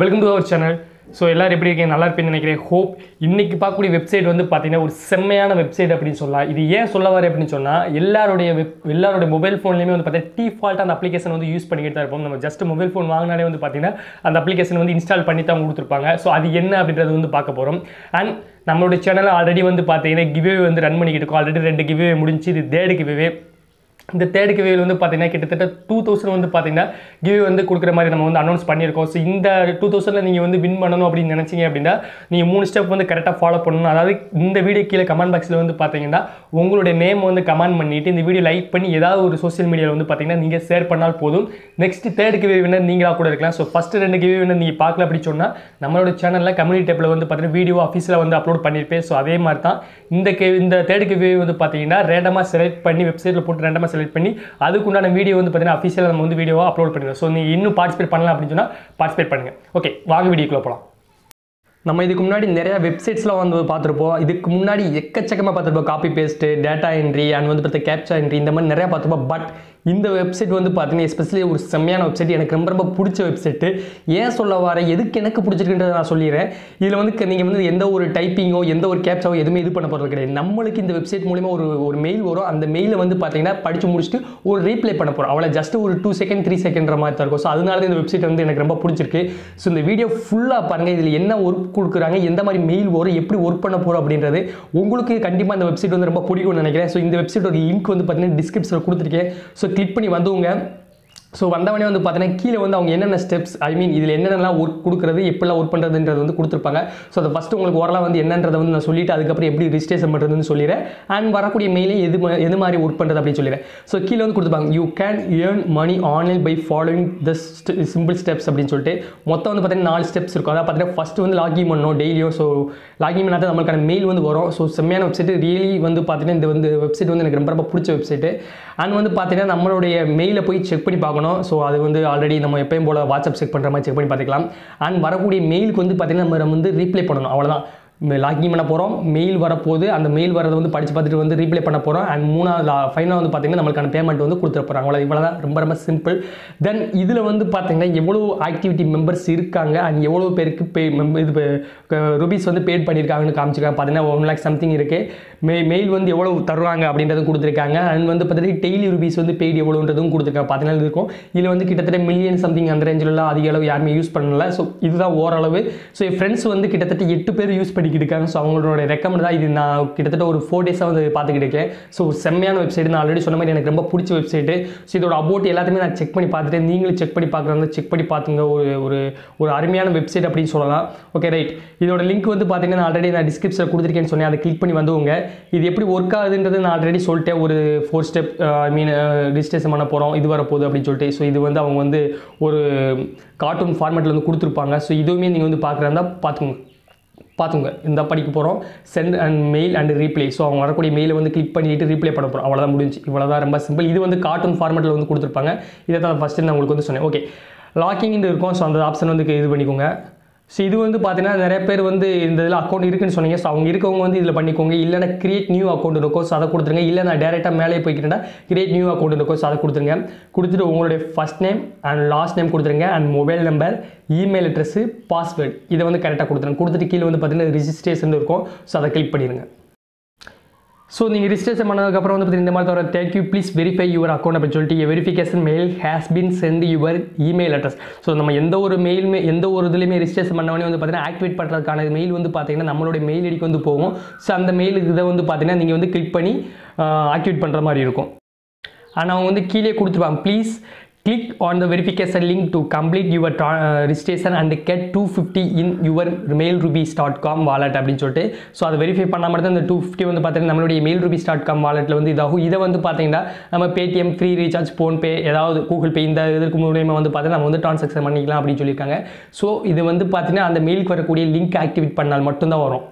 Welcome to our channel. So, எல்லாரும் எப்படி இருக்கீங்க நல்லா இருப்பீங்கன்னு நினைக்கிறேன். ஹோப் இன்னைக்கு பார்க்கக்கூடிய வெப்சைட் வந்து பாத்தீங்கன்னா ஒரு செம்மையான வெப்சைட் அப்படினு சொல்லலாம். இது ஏன் சொல்ல வரேன் அப்படினு சொன்னா எல்லாரோட மொபைல் ஃபோன்லயே வந்து பாத்தீங்கன்னா டிஃபால்ட்டா அந்த அப்ளிகேஷன் வந்து யூஸ் பண்ணிக்கிட்டே தான் இருப்போம். நம்ம ஜஸ்ட் மொபைல் ஃபோன் வாங்குனாலே வந்து பாத்தீங்கன்னா அந்த அப்ளிகேஷன் வந்து இன்ஸ்டால் பண்ணி தான் கொடுத்திருப்பாங்க. சோ அது என்ன அப்படின்றது வந்து பார்க்க போறோம். அண்ட் நம்மளோட சேனல் ஆல்ரெடி வந்து பாத்தீங்கன்னா giveaway வந்து ரன் பண்ணிக்கிட்டு இருக்கோம். ஆல்ரெடி 2 giveaway முடிஞ்சி இது 3rd giveaway. இந்த தேர்ட் giveaway வந்து பாத்தீங்கன்னா கிட்டத்தட்ட 2000 வந்து பாத்தீங்கன்னா giveaway வந்து கொடுக்குற மாதிரி நம்ம வந்து அனௌன்ஸ் பண்ணியிருக்கோம். சோ இந்த 2000ல நீங்க வந்து வின் பண்ணனும் அப்படி நினைச்சீங்க அப்படினா நீங்க 3 ஸ்டெப் வந்து கரெக்ட்டா ஃபாலோ பண்ணனும். அதாவது இந்த வீடியோ கீழ கமெண்ட் பாக்ஸ்ல வந்து பாத்தீங்கன்னா உங்களுடைய நேம் வந்து கமெண்ட் பண்ணிட்டு இந்த வீடியோ லைக் பண்ணி ஏதாவது ஒரு சோஷியல் மீடியால வந்து பாத்தீங்கன்னா நீங்க ஷேர் பண்ணால் போதும். நெக்ஸ்ட் தேர்ட் giveaway winner நீங்களா கூட இருக்கலாம். சோ ஃபர்ஸ்ட் 2 giveaway winner நீங்க பார்க்கல அப்படி சொன்னா நம்மளோட சேனல்ல கம்யூனிட்டி டேப்ல வந்து பாத்தீங்கன்னா வீடியோ ஆபீஸ்ல வந்து அப்லோட் பண்ணிருப்பேன். சோ அதே மாதிரி தான் இந்த தேர்ட் giveaway வந்து பாத்தீங்கன்னா ரேண்டமா செலக்ட் பண்ணி வெப்சைட்ல போட்டு ரேண்டமா செலக்ட் பண்ணி அதுக்கு உண்டான வீடியோ வந்து பாத்தீங்கன்னா ஆபீஷியலா நம்ம வந்து வீடியோவை அப்லோட் பண்ணிடுவோம். சோ நீங்க இன்னும் பார்ட்டிசிபேட் பண்ணலாம் அப்படினு சொன்னா பார்ட்டிசிபேட் பண்ணுங்க. ஓகே வாங்க வீடியோக்குள்ள போலாம். நம்ம இதுக்கு முன்னாடி நிறைய வெப்சைட்ஸ்லாம் வந்து பார்த்துருப்போம். இதுக்கு முன்னாடி எக்கச்சக்கமாக பார்த்துருப்போம். Copy paste, data entry and வந்து பார்த்தா கேப்சா என்ட்ரி இந்த மாதிரி நிறையா பார்த்துருப்போம். பட் இந்த வெப்சைட் வந்து பார்த்தீங்கன்னா எஸ்பெஷலி ஒரு செம்மையான வெப்சைட், எனக்கு ரொம்ப ரொம்ப பிடிச்ச வெப்சைட்டு. ஏன் சொல்ல வரேன், எதுக்கு எனக்கு பிடிச்சிருக்குன்றதை நான் சொல்லிடுறேன். இதில் வந்து நீங்கள் வந்து எந்த ஒரு டைப்பிங்கோ எந்த ஒரு கேப்சாவோ எதுவுமே இது பண்ண போகிறது கிடையாது. நம்மளுக்கு இந்த வெப்சைட் மூலிமா ஒரு மெயில் வரும். அந்த மெயிலை வந்து பார்த்தீங்கன்னா படித்து முடிச்சுட்டு ஒரு ரீப்ளை பண்ண போகிறோம். அவ்வளோ ஜஸ்ட் ஒரு 2 செகண்ட் 3 செகண்ட்ற மாதிரி தான் இருக்கும். ஸோ அதனால தான் இந்த வெப்சைட் வந்து எனக்கு ரொம்ப பிடிச்சிருக்கு. ஸோ இந்த வீடியோ ஃபுல்லாக பாருங்கள். இதில் என்ன ஒரு கொடுக்குறாங்க, எந்த மாதிரி மெயில் வரும், எப்படி ஒர்க் பண்ண போறோம் அப்படின்றது உங்களுக்கு கண்டிப்பாக இந்த வெப்சைட் வந்து ரொம்ப பிடிக்கும்னு நினைக்கிறேன். ஸோ இந்த வெப்சைட்டோட லிங்க் வந்து பார்த்தீங்கன்னா டிஸ்கிரிப்ஷனில் கொடுத்துருக்கேன். ஸோ கிளிக் பண்ணி வந்துங்க. ஸோ வந்தவனே வந்து பார்த்தீங்கன்னா கீழே வந்து அவங்க என்னென்ன ஸ்டெப்ஸ் இதில் என்னென்னலாம் ஒர்க் கொடுக்குறது, எப்படிலாம் ஒர்க் பண்ணுறதுன்றது வந்து கொடுத்துருப்பாங்க. ஸோ அதை ஃபஸ்ட்டு உங்களுக்கு ஓரலாம் வந்து என்னன்றதை வந்து நான் சொல்லிவிட்டு அதுக்கப்புறம் எப்படி ரிஜிஸ்ட்ரேஷன் பண்ணுறதுன்னு சொல்லிடுறேன். அண்ட் வரக்கூடிய மெயிலே எது மாதிரி ஒர்க் பண்ணுறது அப்படின்னு சொல்லிடுறேன். ஸோ கீழே வந்து கொடுத்துருப்பாங்க you can earn money online by following the simple steps அப்படின்னு சொல்லிட்டு மொத்தம் வந்து பார்த்தீங்கன்னா 4 ஸ்டெப்ஸ் இருக்கும். அதாவது பார்த்தீங்கன்னா ஃபஸ்ட்டு வந்து லாகின் பண்ணணும் டெய்லியும். ஸோ லாகின் பண்ணால் தான் நம்மளுக்கான மெயில் வந்து வரும். ஸோ செம்மையான வெப்சைட் ரியலி வந்து பார்த்தீங்கன்னா இந்த வந்து வெப்சைட் வந்து எனக்கு ரொம்ப ரொம்ப பிடிச்ச வெப்சைட்டு. அண்ட் வந்து பார்த்தீங்கன்னா நம்மளுடைய மெயிலை போய் செக் பண்ணி பார்க்கணும். ஸோ அது வந்து ஆல்ரெடி நம்ம எப்பயும் போல வாட்ஸ்அப் செக் பண்ணுற மாதிரி செக் பண்ணி பார்த்துக்கலாம். அண்ட் வரக்கூடிய மெயிலுக்கு வந்து பார்த்தீங்கன்னா நம்ம வந்து ரீப்ளை பண்ணணும். அவ்வளோதான். லாகின் பண்ண போகிறோம், மெயில் வரப்போது, அந்த மெயில் வரதை வந்து படித்து பார்த்துட்டு வந்து ரீப்ளை பண்ண போகிறோம். அண்ட் 3வது ஃபைனலாக வந்து பார்த்தீங்கன்னா நம்மளுக்கான பேமெண்ட் வந்து கொடுத்துட போகிறாங்க. அவ்வளோ இவ்வளோ தான், ரொம்ப ரொம்ப சிம்பிள். தென் இதில் வந்து பார்த்தீங்கன்னா எவ்வளோ ஆக்டிவிட்டி மெம்பர்ஸ் இருக்காங்க அண்ட் எவ்வளோ பேருக்கு இது ரூபீஸ் வந்து பேட் பண்ணியிருக்காங்கன்னு காமிச்சிருக்காங்க. பார்த்தீங்கன்னா 1 lakh சம்திங் இருக்குது. மெயில் வந்து எவ்வளோ தருவாங்க அப்படின்றதும் கொடுத்துருக்காங்க. அண்ட் வந்து பார்த்தீங்கன்னா டெய்லி ரூபீஸ் வந்து பேட் எவ்வளோன்றதும் கொடுத்துருக்காங்க. 14 இருக்கும். இதில் வந்து கிட்டத்தட்ட மில்லியன் சம்திங் அந்த ரேஞ்சிலலாம் அதிக அளவு யாருமே யூஸ் பண்ணலை. ஸோ இதுதான் ஓரளவு. ஸோ என் ஃப்ரெண்ட்ஸ் வந்து கிட்டத்தட்ட 8 பேர் யூஸ் பண்ணி இருக்காங்க. ஸோ அவங்களோட ரெக்கமெண்ட் தான் இது. நான் கிட்டத்தட்ட ஒரு 4 days வந்து பார்த்துக்கிட்டு இருக்கேன். ஸோ செம்மையான வெப்சைட், நான் ஆல்ரெடி சொன்ன மாதிரி எனக்கு ரொம்ப பிடிச்ச வெப்சைட்டு. ஸோ இதோட அபவுட் எல்லாத்தையுமே நான் செக் பண்ணி பார்த்துட்டு நீங்களும் செக் பண்ணி பார்க்குறாங்க, செக் பண்ணி பார்த்துங்க. ஒரு ஒரு அருமையான வெப்சைட் அப்படின்னு சொல்லலாம். Okay right. இதோட லிங்க் வந்து பார்த்தீங்கன்னா ஆல்ரெடி நான் டிஸ்கிரிப்ஷனில் கொடுத்துருக்கேன்னு சொன்னேன். அதை கிளிக் பண்ணி வந்துங்க. இது எப்படி ஒர்க் ஆகுதுன்றது நான் ஆல்ரெடி சொல்லிட்டேன். ஒரு 4 ஸ்டெப் ரிஜிஸ்ட்ரேஷன் பண்ண போகிறோம், இது வரப்போகுது அப்படின்னு சொல்லிட்டு. ஸோ இது வந்து அவங்க வந்து ஒரு கார்ட்டூன் ஃபார்மேட்டில் வந்து கொடுத்துருப்பாங்க. ஸோ இதுவுமே நீங்கள் வந்து பார்க்குறாருந்தா பார்த்துங்க. இந்த படிக்க போகிறோம் send and mail and reply. So அவங்க வரக்கூடிய மெயிலை வந்து கிளிக் பண்ணிட்டு ரீப்ளே பண்ண போகிறோம். அவ்வளோதான், முடிஞ்சு. இவ்வளோதான், ரொம்ப சிம்பிள். இது வந்து கார்ட்டூன் ஃபார்மேட்டில் வந்து கொடுத்துருப்பாங்க. இதை தான் ஃபஸ்ட்டு நான் உங்களுக்கு வந்து சொன்னேன். ஓகே, லாக்கிங்னு இருக்கும். ஸோ அந்த ஆப்ஷன் வந்து இது பண்ணிக்கோங்க. ஸோ இது வந்து பார்த்தீங்கன்னா நிறைய பேர் வந்து இந்த இதில் அக்கௌண்ட் இருக்குன்னு சொன்னீங்க. ஸோ அவங்க இருக்கவங்க வந்து இதில் பண்ணிக்கோங்க. இல்லைனா கிரியேட் நியூ அக்கௌண்ட் இருக்கும். ஸோ அதை கொடுத்துருங்க. இல்லை நான் டேரெக்டாக மேலே போய்க்கிறேன்னா கிரியேட் நியூ அக்கௌண்ட் இருக்கும். ஸோ அதை கொடுத்துருங்க. கொடுத்துட்டு உங்களுடைய first name and last name கொடுத்துருங்க. And mobile number, email address, password இதை வந்து கரெக்டாக கொடுத்துருங்க. கொடுத்துட்டு கீழே வந்து பார்த்தீங்கன்னா ரிஜிஸ்ட்ரேஷன் இருக்கும். ஸோ அதை கிளிக் பண்ணிடுங்க. ஸோ நீங்கள் ரிஜிஸ்ட்ரேஷன் பண்ணதுக்கப்புறம் வந்து பார்த்தீங்கன்னா இந்த மாதிரி தவிர thank you please verify your account அப்படின்னு சொல்லிட்டு a verification mail has been sent your email address. So நம்ம எந்த ஒரு மெயிலுமே எந்த ஒரு இதுலையுமே ரிஜிஸ்ட்ரேஷன் பண்ணவனே வந்து பார்த்தீங்கன்னா ஆக்டிவேட் பண்ணுறதுக்கான மெயில் வந்து பார்த்தீங்கன்னா நம்மளுடைய மெயில் ஐடிக்கு வந்து போகும். ஸோ அந்த மெயிலுக்கு இதை வந்து பார்த்தீங்கன்னா நீங்கள் வந்து கிளிக் பண்ணி ஆக்டிவேட் பண்ணுற மாதிரி இருக்கும். ஆனால் அவங்க வந்து கீழே கொடுத்துருப்பாங்க please click on the verification link to complete your registration and get 250 in your mailrubies.com wallet அப்படின்னு சொல்லிட்டு. ஸோ அதை வெரிஃபை பண்ணாமல் இருந்தால் அந்த 250 வந்து பார்த்தீங்கன்னா நம்மளுடைய mailrubies.com வாலெட்டில் வந்து இதாகும். இதை வந்து பார்த்தீங்கன்னா நம்ம பேடிஎம், ஃப்ரீ ரீசார்ஜ், ஃபோன்பே, ஏதாவது கூகுள் பே இந்த இதற்கு மூலியமாக வந்து பார்த்தீங்கன்னா நம்ம வந்து ட்ரான்சாக்ஷன் பண்ணிக்கலாம் அப்படின்னு சொல்லியிருக்காங்க. ஸோ இது வந்து பார்த்தீங்கன்னா அந்த மெயிலுக்கு வரக்கூடிய லிங்க் ஆக்டிவேட் பண்ணால் மட்டும்தான் வரும்.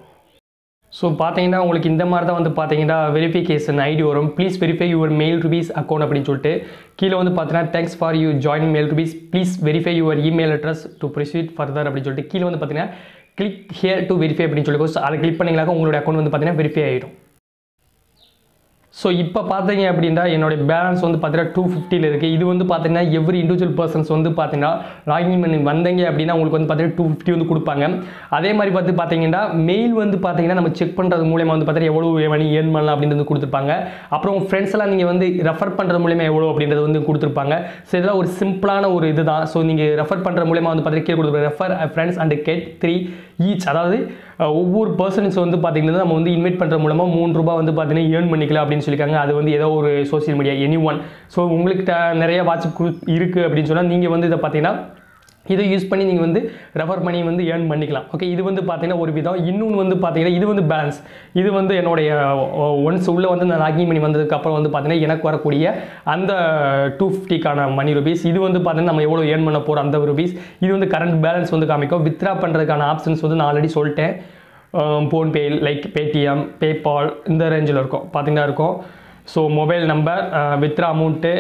ஸோ பார்த்தீங்கன்னா உங்களுக்கு இந்த மாதிரி தான் வந்து பார்த்தீங்கன்னா வெரிஃபிகேஷன் ஐடி வரும். Please verify your mailrubies account அப்படின்னு சொல்லிட்டு கீழே வந்து பார்த்தீங்கன்னா thanks for you join mailrubies, please verify your email address to proceed further அப்படின்னு சொல்லிட்டு கீழே வந்து பார்த்தீங்கன்னா கிளிக் ஹியர் டு வெரிஃபை அப்படின்னு சொல்லிட்டு அதை கிளிக் பண்ணிங்களாக உங்களுடைய அக்கௌண்ட் வந்து பார்த்தீங்கன்னா வெரிஃபை ஆகிடும். So இப்போ பாத்தீங்க அப்படினா என்னோட பேலன்ஸ் வந்து பாத்தீங்கன்னா 250 ல இருக்கு. இது வந்து பாத்தீங்கன்னா எவ்ரி இன்டிவிஜுவல் पर्सनஸ் வந்து பாத்தீங்கன்னா லாகின் பண்ணி வந்தீங்க அப்படினா உங்களுக்கு வந்து பாத்தீங்கன்னா 250 வந்து கொடுப்பாங்க. அதே மாதிரி பார்த்து பாத்தீங்கன்னா மெயில் வந்து பாத்தீங்கன்னா நம்ம செக் பண்றது மூலமா வந்து பாத்தீங்கன்னா எவ்வளவு மணி earn பண்ணலாம் அப்படின்றது கொடுத்திருப்பாங்க. அப்புறம் உங்க फ्रेंड्स எல்லாம் நீங்க வந்து ரெஃபர் பண்றது மூலமா எவ்வளவு அப்படின்றது வந்து கொடுத்திருப்பாங்க. சோ இதெல்லாம் ஒரு சிம்பிளான ஒரு இதுதான். சோ நீங்க ரெஃபர் பண்ற மூலமா வந்து பாத்தீங்கன்னா கீழ கொடுத்திருப்பாங்க refer friends and get 3 each. அதாவது ஒவ்வொரு पर्सनஸ் வந்து பாத்தீங்கன்னா நம்ம வந்து இன்வைட் பண்ற மூலமா 3 ரூபாய் வந்து பாத்தீங்கன்னா earn பண்ணிக்கலாம் அப்படி சொல்லிருக்காங்க. அது வந்து ஏதோ ஒரு சோஷியல் மீடியா anyone. சோ உங்களுக்கு நிறைய வாட்ஸ்அப் குரூப் இருக்கு அப்படி சொன்னா நீங்க வந்து இத பாத்தீங்கன்னா இதை யூஸ் பண்ணி நீங்க வந்து ரெஃபர் பண்ணி வந்து earn பண்ணிக்கலாம். ஓகே இது வந்து பாத்தீங்கன்னா ஒரு விதம். இன்னொன்னு வந்து பாத்தீங்கன்னா இது வந்து பேலன்ஸ். இது வந்து என்னோட ஒன்ஸ் உள்ள வந்து நான் லாகின் பண்ணி வந்ததுக்கு அப்புறம் வந்து பாத்தீங்கன்னா எனக்கு வரக்கூடிய அந்த 250 கான மணி ரூபீஸ் இது வந்து பாத்தீங்கன்னா நம்ம எவ்வளவு earn பண்ண போறோம் அந்த ரூபீஸ் இது வந்து கரண்ட் பேலன்ஸ் வந்து காமிக்கும். வித்ரா பண்றதுக்கான ஆப்ஷன்ஸ் வந்து நான் ஆல்ரெடி சொல்லிட்டேன். PhonePay like Paytm, PayPal இந்த ரேஞ்சில் இருக்கும் பாத்தீங்கன்னா இருக்கும். So mobile number withdraw amount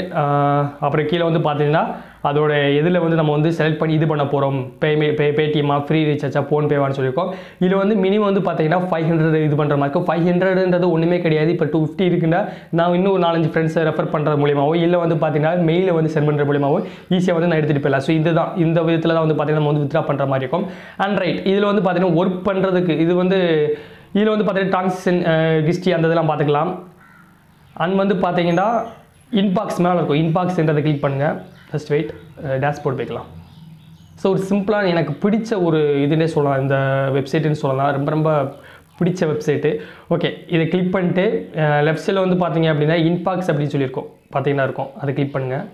அப்புறம் கீழே வந்து பார்த்தீங்கன்னா அதோட இதில் வந்து நம்ம வந்து செலக்ட் பண்ணி இது பண்ண போகிறோம் பேடிஎம்மா ஃப்ரீ ரீசார்ஜா ஃபோன்பேவான்னு சொல்லியிருக்கோம். இதில் வந்து மினிமம் வந்து பார்த்தீங்கன்னா 500 இது பண்ணுற மாதிரி இருக்கும். 500ன்றது ஒன்றுமே கிடையாது. இப்போ 250 இருக்குன்னா நான் இன்னும் 4-5 ஃப்ரெண்ட்ஸை ரெஃபர் பண்ணுற மூலியமாவோ இல்லை வந்து பார்த்தீங்கன்னா மெயிலை வந்து சென்ட் பண்ணுற மூலியமாவோ ஈஸியாக வந்து நான் எடுத்துகிட்டு போயிடலாம். ஸோ இதுதான் இந்த விதத்தில் தான் வந்து பார்த்தீங்கன்னா நம்ம வந்து வித்ரா பண்ணுற மாதிரி இருக்கும். அண்ட் ரைட் இதில் வந்து பார்த்தீங்கன்னா ஒர்க் பண்ணுறதுக்கு இது வந்து இதில் வந்து பார்த்தீங்கன்னா டிரான்சாக்ஷன் ஹிஸ்ட்ரி அந்த இதெல்லாம் பார்த்துக்கலாம். அண்ட் வந்து பார்த்தீங்கன்னா இன்பாக்ஸ் மேலே இருக்கும். இன்பாக்ஸ்ன்றதை கிளிக் பண்ணுங்கள். ஃபஸ்ட் வெயிட் டேஷ்போர்ட் போய்க்கலாம். ஸோ ஒரு சிம்பிளான எனக்கு பிடிச்ச ஒரு இதுன்னே சொல்லலாம். இந்த வெப்சைட்டுன்னு சொல்லலாம். ரொம்ப ரொம்ப பிடிச்ச வெப்சைட்டு. ஓகே இதை கிளிக் பண்ணிட்டு லெஃப்ட் சைடில் வந்து பார்த்தீங்க அப்படின்னா இன்பாக்ஸ் அப்படின்னு சொல்லியிருக்கோம் பார்த்தீங்கன்னா இருக்கும். அதை கிளிக் பண்ணுங்கள்.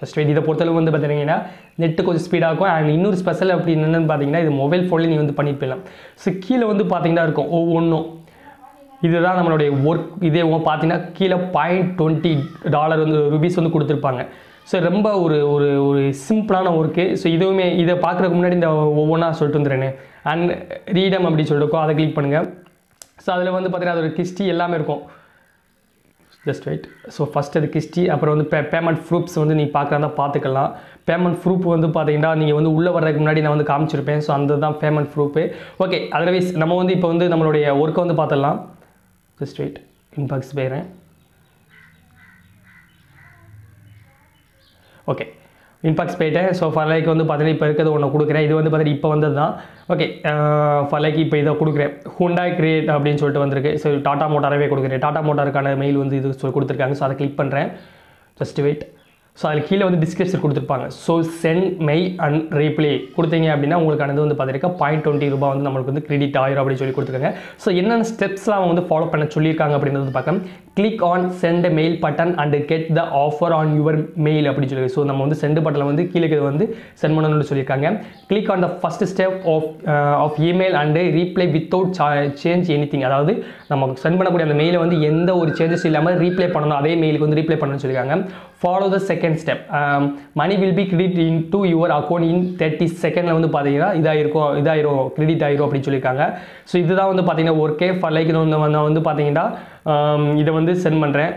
ஃபஸ்ட் வெயிட் இதை பொறுத்தளவு வந்து பார்த்தீங்கன்னா நெட்டு கொஞ்சம் ஸ்பீடாக இருக்கும். அண்ட் இன்னொரு ஸ்பெஷல் அப்படி என்னென்னு பார்த்தீங்கன்னா இது மொபைல் ஃபோனில் நீங்கள் வந்து பண்ணிட்டு போயிடலாம். ஸோ கீழே வந்து பார்த்தீங்கன்னா இருக்கும் ஒவ்வொன்றும். இதுதான் நம்மளுடைய ஒர்க். இதே பார்த்தீங்கன்னா கீழே $20 வந்து ரூபீஸ் வந்து கொடுத்துருப்பாங்க. ஸோ ரொம்ப ஒரு ஒரு ஒரு சிம்பிளான ஒர்க்கு. ஸோ இதுவுமே இதை பார்க்குறதுக்கு முன்னாடி இந்த ஒவ்வொன்றா சொல்லிட்டு வந்துடுறேன்னு அண்ட் ரீடம் அப்படின்னு சொல்லியிருக்கோம். அதை கிளிக் பண்ணுங்கள். ஸோ அதில் வந்து பார்த்தீங்கன்னா அதோட கிஸ்டி எல்லாமே இருக்கும். Just wait. ஸோ ஃபஸ்ட் அது கிஸ்டி அப்புறம் வந்து பேமெண்ட் ப்ரூஃப்ஸ் வந்து நீங்கள் பார்க்குறதா பார்த்துக்கலாம். பேமெண்ட் ப்ரூஃப் வந்து பார்த்தீங்கன்னா நீங்கள் வந்து உள்ளே வர்றதுக்கு முன்னாடி நான் வந்து காமிச்சிருப்பேன். ஸோ அந்த தான் பேமெண்ட் ப்ரூஃபு. ஓகே அதர்வைஸ் நம்ம வந்து இப்போ வந்து நம்மளுடைய ஒர்க்கை வந்து பார்த்துடலாம். ஜஸ்ட் வெயிட் இன்பாக்ஸ் போயிடுறேன். ஓகே இன்பாக்ஸ் போயிட்டேன். ஸோ ஃபார் லைக் வந்து பார்த்தீங்கன்னா இப்போ இருக்கிறது ஒன்று கொடுக்குறேன். இது வந்து பார்த்தீங்கன்னா இப்போ வந்தது தான். ஓகே ஃபார் லைக் இப்போ இதை கொடுக்குறேன். ஹூண்டாய் கிரியேட் அப்படின்னு சொல்லிட்டு வந்திருக்கு. ஸோ டாடா மோட்டாரவே கொடுக்குறேன். டாடா மோட்டாருக்கான மெயில் வந்து இது சொல்லி கொடுத்துருக்காங்க. ஸோ அதை கிளிக் பண்ணுறேன். Just wait. ஸோ அதில் கீழே வந்து டிஸ்கிரிப்ஷன் கொடுத்துருப்பாங்க. So send mail and reply கொடுத்தீங்க அப்படின்னா உங்களுக்கானது வந்து பார்த்துருக்கா $20 வந்து நம்மளுக்கு வந்து கிரெடிட் ஆயிரும் அப்படின்னு சொல்லி கொடுத்துருக்காங்க. ஸோ என்னென்ன ஸ்டெப்ஸ்லாம் அவங்க வந்து ஃபாலோ பண்ண சொல்லியிருக்காங்க அப்படின்றது பார்க்கலாம். Click on send mail button and get the offer on your mail அப்படின்னு சொல்லி. ஸோ நம்ம வந்து சென்ட் பட்டனில் வந்து கீழே இது வந்து சென்ட் பண்ணணும்னு சொல்லியிருக்காங்க. Click on the first step of email and reply without change any thing. அதாவது நம்ம சென்ட் பண்ணக்கூடிய அந்த மெயிலை வந்து எந்த ஒரு சேஞ்சஸும் இல்லாமல் ரீப்ளே பண்ணணும். அதே மெயிலுக்கு வந்து ரீப்ளே பண்ணணும்னு சொல்லியிருக்காங்க. Follow the second step. Money will be credit in to your account in 30 செகண்டில் வந்து பார்த்தீங்கன்னா இதாயிரும் கிரெடிட் ஆயிரும் அப்படின்னு சொல்லியிருக்காங்க. ஸோ இதுதான் வந்து பார்த்தீங்கன்னா ஒர்க்கே. ஃபார் லைக் நான் வந்து பார்த்தீங்கன்னா இதை வந்து சென்ட் பண்ணுறேன்.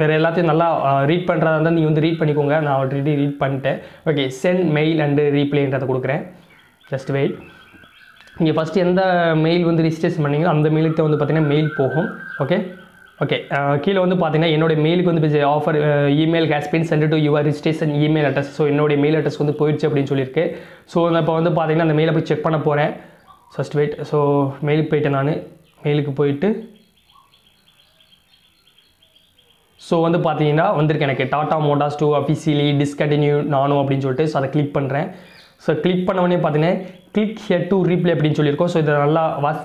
வேறு எல்லாத்தையும் நல்லா ரீட் பண்ணுறதா இருந்தால் நீங்கள் வந்து ரீட் பண்ணிக்கோங்க. நான் ஆல்ரெடி ரீட் பண்ணிட்டேன். ஓகே சென்ட் மெயில் அண்டு ரீப்ளேன்றதை கொடுக்குறேன். Just wait. நீங்கள் ஃபஸ்ட்டு எந்த மெயில் வந்து ரிஜிஸ்ட்ரேஷன் பண்ணீங்களோ அந்த மெயிலுக்கு வந்து பார்த்தீங்கன்னா மெயில் போகும். ஓகே ஓகே கீழே வந்து பார்த்தீங்கன்னா என்னோட மெயிலுக்கு வந்து offer email has been sent to your registration email address. So என்னோட மெயில் அட்ரஸ் வந்து போயிடுச்சு அப்படின்னு சொல்லியிருக்கு. ஸோ நான் இப்போ வந்து பார்த்தீங்கன்னா அந்த மெயிலை போய் செக் பண்ண போகிறேன். First wait. ஸோ மெயிலுக்கு போயிட்டேன். நான் மெயிலுக்கு போயிட்டு ஸோ வந்து பார்த்தீங்கன்னா வந்திருக்கு எனக்கு Tata Motors to officially discontinue நானும் அப்படின்னு சொல்லிட்டு. ஸோ அதை கிளிக் பண்ணுறேன். ஸோ கிளிக் பண்ணவொடனே பார்த்தீங்கன்னா கிளிக் ஹியர் டு ரீப்ளே அப்படின்னு சொல்லியிருக்கோம். ஸோ இதை நல்லா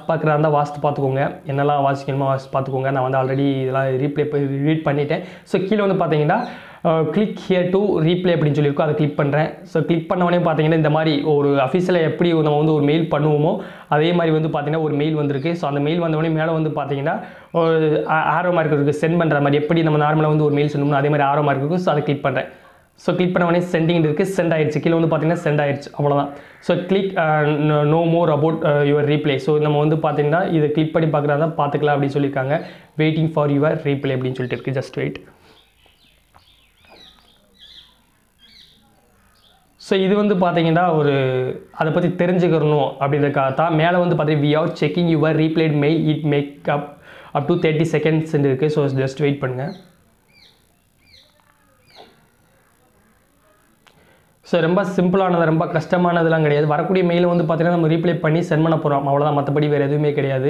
பார்க்குறதா இருந்தால் பார்த்துக்கோங்க. என்னெல்லாம் வாசிக்கணுமோ பார்த்துக்கோங்க. நான் வந்து ஆல்ரெடி இதெல்லாம் ரீப்ளே ரீட் பண்ணிட்டேன். ஸோ கீழே வந்து பார்த்தீங்கன்னா கிளிக் ஹியர் டு ரீப்ளே அப்படின்னு சொல்லியிருக்கோம். அதை கிளிக் பண்ணுறேன். ஸோ கிளிக் பண்ணவொடனே பார்த்தீங்கன்னா இந்த மாதிரி ஒரு அஃபீஷியலாக எப்படி நம்ம வந்து ஒரு மெயில் பண்ணுவோமோ அதே மாதிரி வந்து பார்த்தீங்கன்னா ஒரு மெயில் வந்திருக்கு. ஸோ அந்த மெயில் வந்தவொடனே மேலே வந்து பார்த்தீங்கன்னா ஒரு ஆரோ மார்க் இருக்குது. சென்ட் பண்ணுற மாதிரி எப்படி நம்ம நார்மலாக வந்து ஒரு மெயில் சொன்னோம்னா அதே மாதிரி ஆரோ மார்க் இருக்குது. ஸோ அதை கிளிக் பண்ணுறேன். ஸோ கிளிக் பண்ண உடனே சென்டிங் இருக்குது. சென்ட் ஆயிடுச்சு. கீழே வந்து பார்த்தீங்கன்னா சென்ட் ஆயிடுச்சு. அவ்வளோதான். So click no more about your reply. So நம்ம வந்து பார்த்தீங்கன்னா இதை கிளிக் பண்ணி பார்க்குறதா பார்த்துக்கலாம் அப்படின்னு சொல்லியிருக்காங்க. வெயிட்டிங் ஃபார் யுவர் ரீப்ளே அப்படின்னு சொல்லிட்டு இருக்குது. Just wait. ஸோ இது வந்து பார்த்தீங்கன்னா ஒரு அதை பற்றி தெரிஞ்சுக்கணும் அப்படின்றக்காக தான் மேலே வந்து பார்த்தீங்கன்னா we are checking your replied mail it make up up to 30 seconds இருக்கு. So just wait பண்ணுங்க. So ரொம்ப சிம்பிளானது, ரொம்ப கஷ்டமானதுலாம் கிடையாது. வரக்கூடிய மெயில வந்து பார்த்தீங்கன்னா நம்ம ரீப்ளை பண்ணி சென்ட் பண்ண போறோம், அவ்வளவுதான். மற்றபடி வேற எதுவுமே கிடையாது.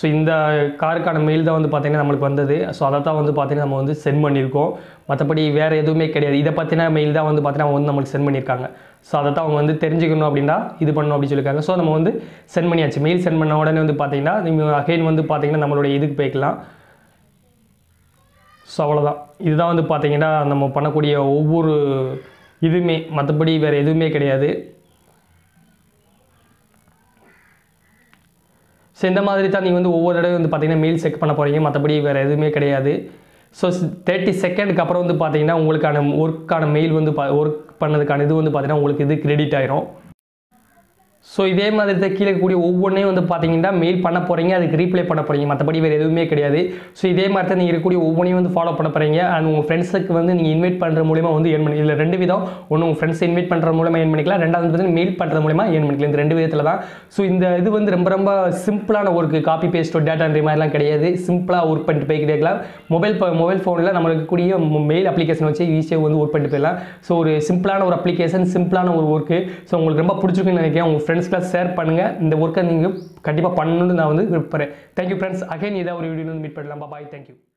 ஸோ இந்த காருக்கான மெயில் தான் வந்து பார்த்தீங்கன்னா நம்மளுக்கு வந்தது. ஸோ அதை தான் வந்து பார்த்தீங்கன்னா நம்ம வந்து சென்ட் பண்ணியிருக்கோம். மற்றபடி வேறு எதுவுமே கிடையாது. இதை பற்றின மெயில் தான் வந்து பார்த்தீங்கன்னா வந்து நம்மளுக்கு சென்ட் பண்ணியிருக்காங்க. ஸோ அதை தான் அவங்க வந்து தெரிஞ்சுக்கணும் அப்படின்னா இது பண்ணணும் அப்படின்னு சொல்லியிருக்காங்க. ஸோ நம்ம வந்து சென்ட் பண்ணியாச்சு. மெயில் சென்ட் பண்ண உடனே வந்து பார்த்தீங்கன்னா நீங்கள் அகைன் வந்து பார்த்தீங்கன்னா நம்மளுடைய இதுக்கு போய்க்கலாம். ஸோ அவ்வளோதான். இதுதான் வந்து பார்த்தீங்கன்னா நம்ம பண்ணக்கூடிய ஒவ்வொரு இதுவுமே, மற்றபடி வேறு எதுவுமே கிடையாது. ஸோ இந்த மாதிரி தான் நீங்கள் வந்து ஒவ்வொரு தடவை வந்து பார்த்தீங்கன்னா மெயில் செக் பண்ண போகிறீங்க, மற்றபடி வேறு எதுவுமே கிடையாது. ஸோ 30 செகண்டுக்கு அப்புறம் வந்து பார்த்தீங்கன்னா உங்களுக்கான ஒர்க்கான மெயில் வந்து ஒர்க் பண்ணதுக்கான இது வந்து பார்த்தீங்கன்னா உங்களுக்கு இது கிரெடிட் ஆகிரும். ஸோ இதே மாதிரி தான் கீழே கூடிய ஒவ்வொன்றையும் வந்து பார்த்தீங்கன்னா மெயில் பண்ண போகிறீங்க, அதுக்கு ரீப்ளை பண்ண போகிறீங்க, மற்றபடி வேறு எதுவுமே கிடையாது. ஸோ இதே மாதிரி தான் நீங்கள் இருக்கக்கூடிய ஒவ்வொன்றையும் வந்து ஃபாலோ பண்ண போகிறீங்க. அண்ட் உங்கள் ஃப்ரெண்ட்ஸுக்கு வந்து நீங்கள் இன்வைட் பண்ணுற மூலிமா வந்து ஏர்ன் பண்ணி, இதில் 2 விதம். ஒன்று உங்கள் ஃப்ரெண்ட்ஸ் இன்வைட் பண்ணுற மூலமாக ஏர்ன் பண்ணிக்கலாம், ரெண்டாவது வந்து மெயில் பண்ணுறது மூலிமா ஏர்ன் பண்ணிக்கலாம். இந்த 2 விதத்தில் தான். ஸோ இந்த இது வந்து ரொம்ப ரொம்ப சிம்பிளான ஒர்க்கு. காப்பி பேஸ்ட்டோ டேட்டா என்ட்ரி மாதிரிலாம் கிடையாது. சிம்பிளாக ஒர்க் பண்ணிட்டு போய் கிடைக்கலாம். மொபைல் ஃபோனில் நம்ம இருக்கக்கூடிய மெயில் அப்ளிகேஷன் வச்சு ஈஸியாக வந்து ஒர்க் பண்ணிட்டு போயிடலாம். ஸோ ஒரு சிம்பிளான ஒரு அப்ளிகேஷன், சிம்பிளான ஒரு ஒர்க்கு. ஸோ உங்களுக்கு ரொம்ப பிடிச்சிருக்குன்னு நினைக்கிறேன். உங்கள் ஃப்ரெண்ட்ஸ்க்குலாம் ஷேர் பண்ணுங்கள். இந்த ஒர்க்கை நீங்கள் கண்டிப்பாக பண்ணணும்னு நான் வந்து விரும்புகிறேன். Thank you friends. அகைன் இதாக ஒரு வீடியோ வந்து மீட் பண்ணலாம். பாய். தேங்க்யூ.